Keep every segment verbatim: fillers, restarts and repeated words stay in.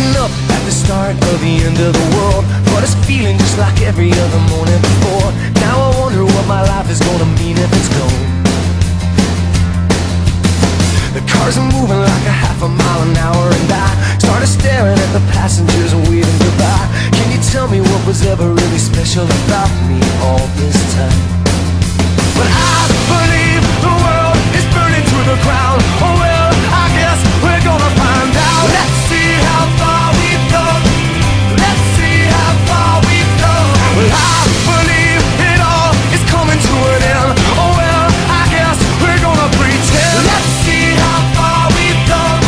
waking up at the start of the end of the world, but it's feeling just like every other morning before. Now I wonder what my life is gonna mean if it's gone. The cars are moving like a half a mile an hour, and I started staring at the passengers and waving goodbye. Can you tell me what was ever really special about me all this time? But I believe the world is burning through the ground. Oh well, I guess we're gonna find out. Let's see how far we've gone. Let's see how far we've gone. Well, I believe it all is coming to an end. Oh well, I guess we're gonna pretend. Let's see how far we've gone.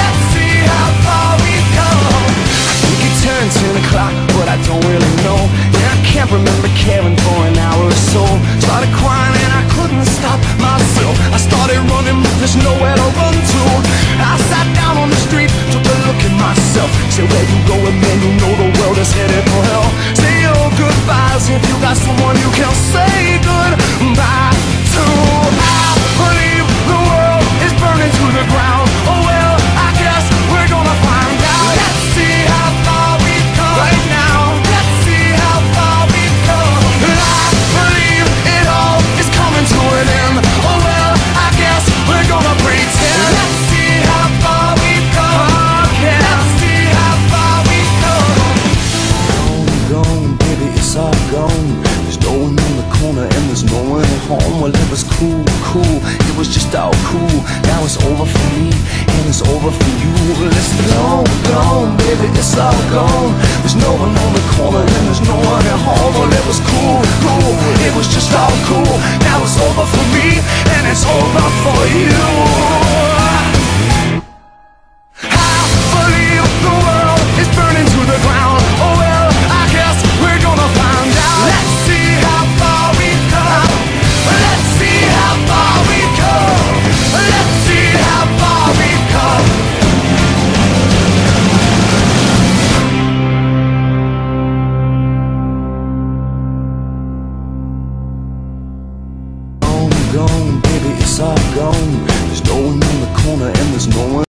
Let's see how far we've gone. I think it turned ten o'clock, but I don't really know. And I can't remember caring for an hour or so. Started crying and I couldn't stop myself. I started running, but there's nowhere to run to. I sat down on the street, took a look at myself. Say, where you going, man? You know the world is headed for hell. Say your goodbyes if you got someone you can say goodbye to. I believe the world is burning to the ground. Oh well, I guess we're gonna find out. Let's see how far we've come right now. Let's see how far we've come. I believe it all is coming to an end. Oh well, I guess we're gonna pretend. Let's see how far we've come. Oh, yeah. Let's see how far we've come. Gone, gone, baby, it's all gone. There's no one in the corner and there's no one at home. Well, it was cool, cool, it was just all cool. Now it's over for me and it's over for you. Well, it's gone, gone, baby, it's all gone. There's no one on the corner and there's no one at home. Well, it was cool, cool, it was just all cool. Now it's over for me and it's over for you. Gone, baby, it's all gone. There's no one in the corner and there's no one